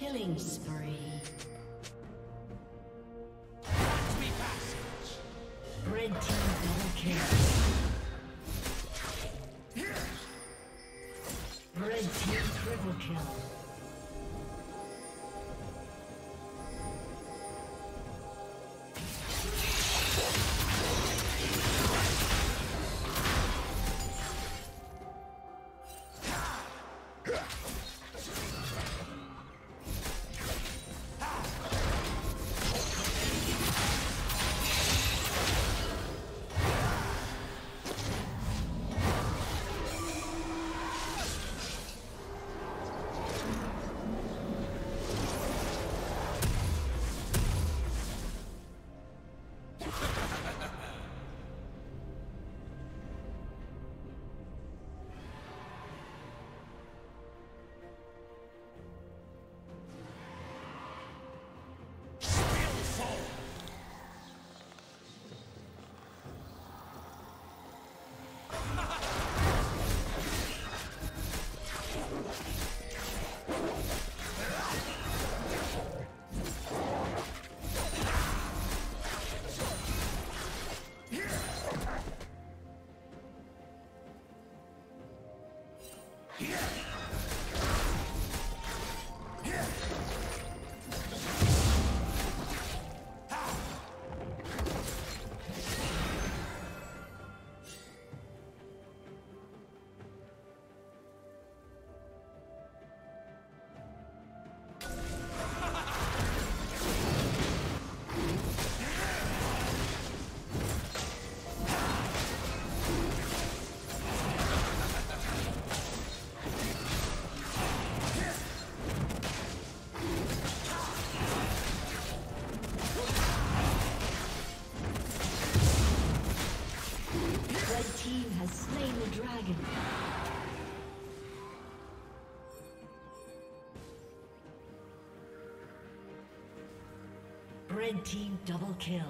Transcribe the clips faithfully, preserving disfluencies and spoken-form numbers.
Killing spree. Red team double kill. Red team triple kill. Red team double kill.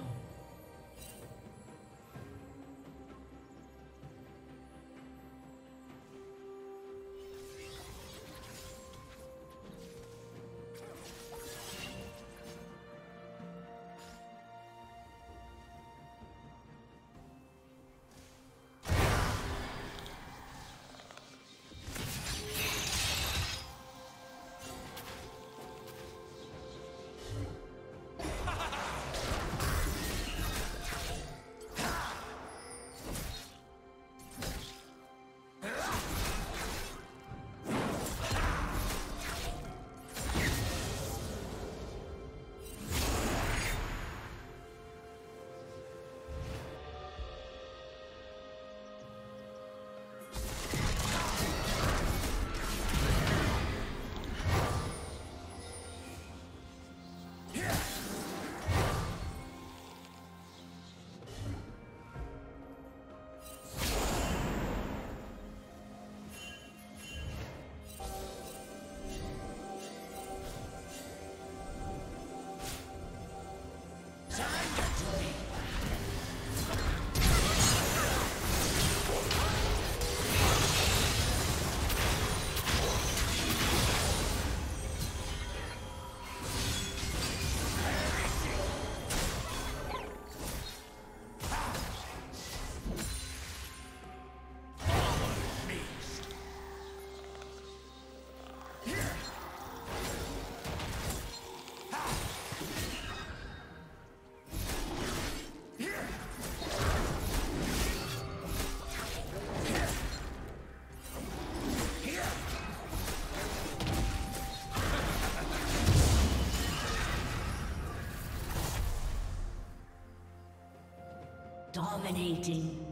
Dominating.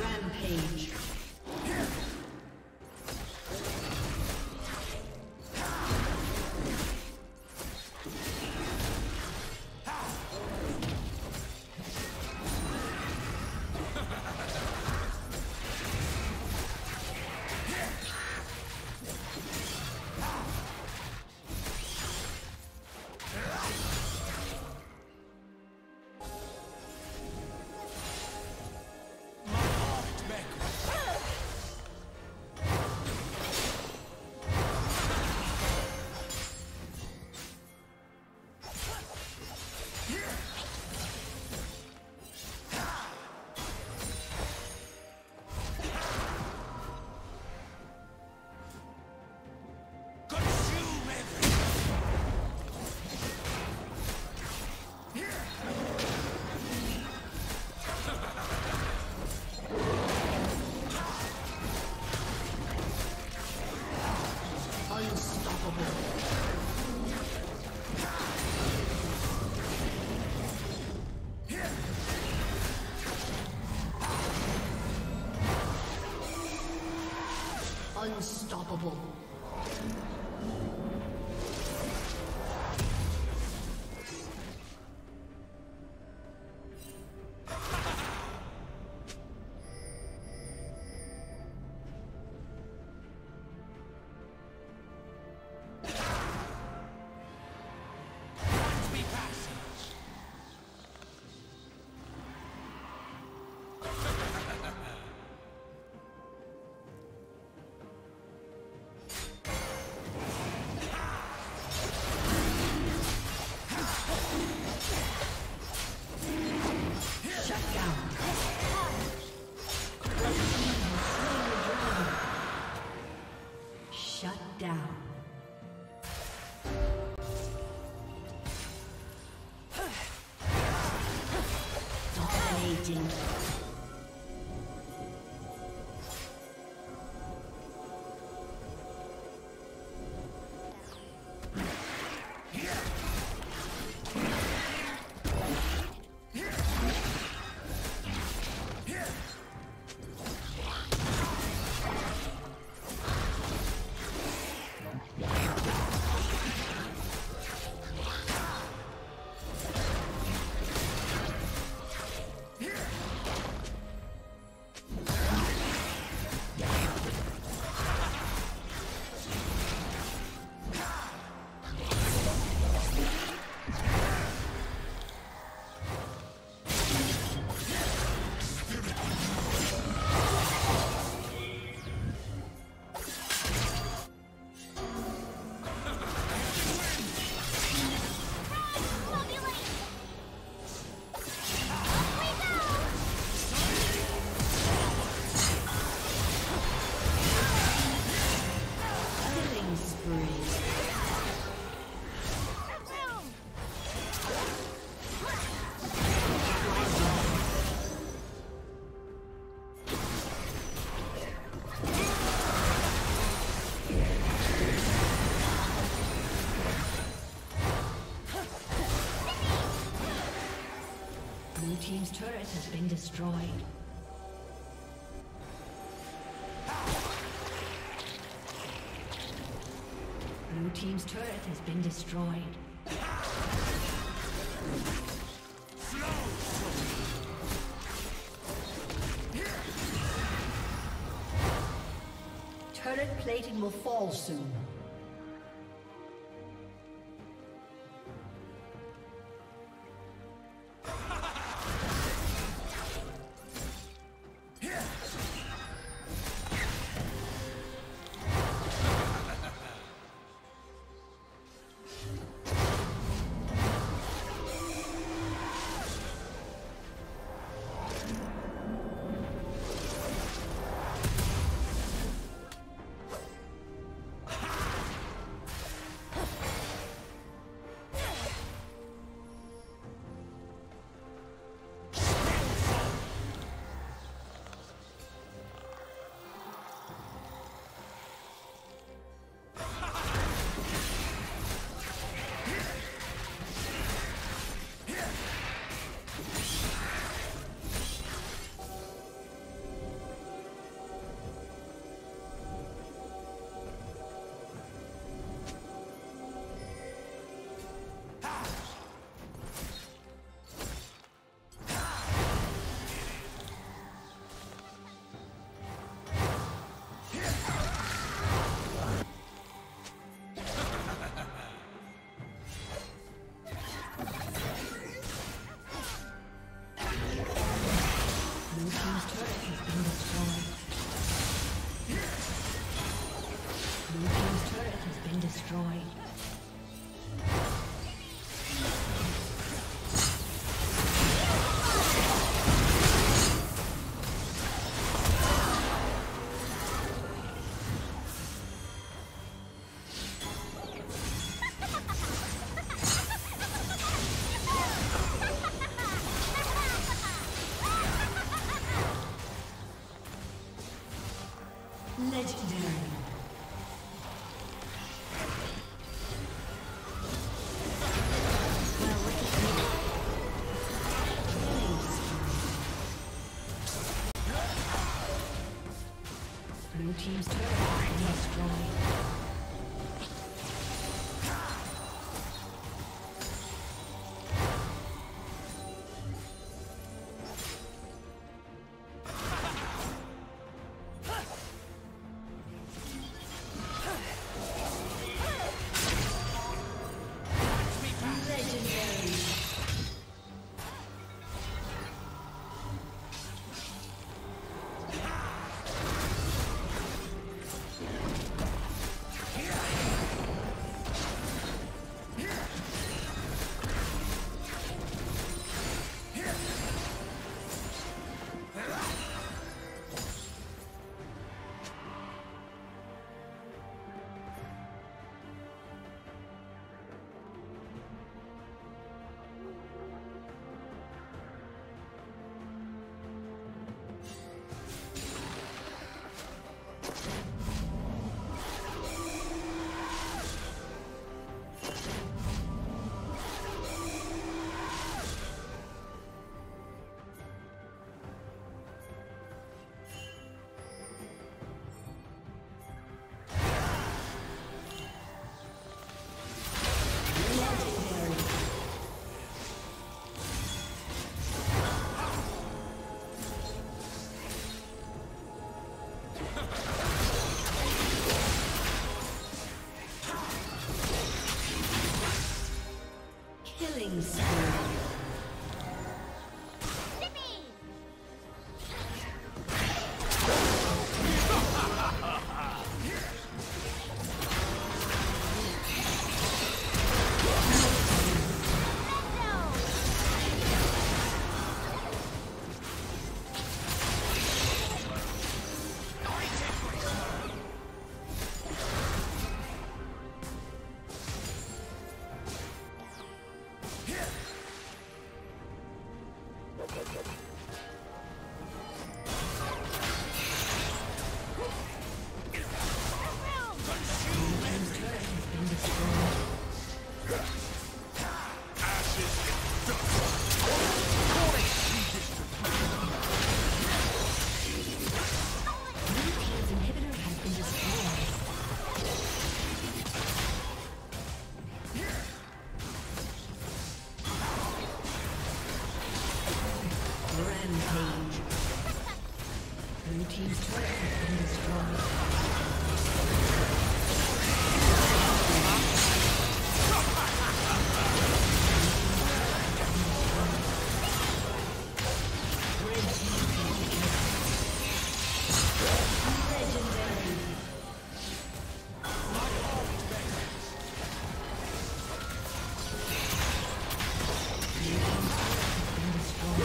Rampage. Unstoppable. Team's turret has been destroyed. Blue team's turret has been destroyed. Turret plating will fall soon. Team's turret has been destroyed. Legendary. Things.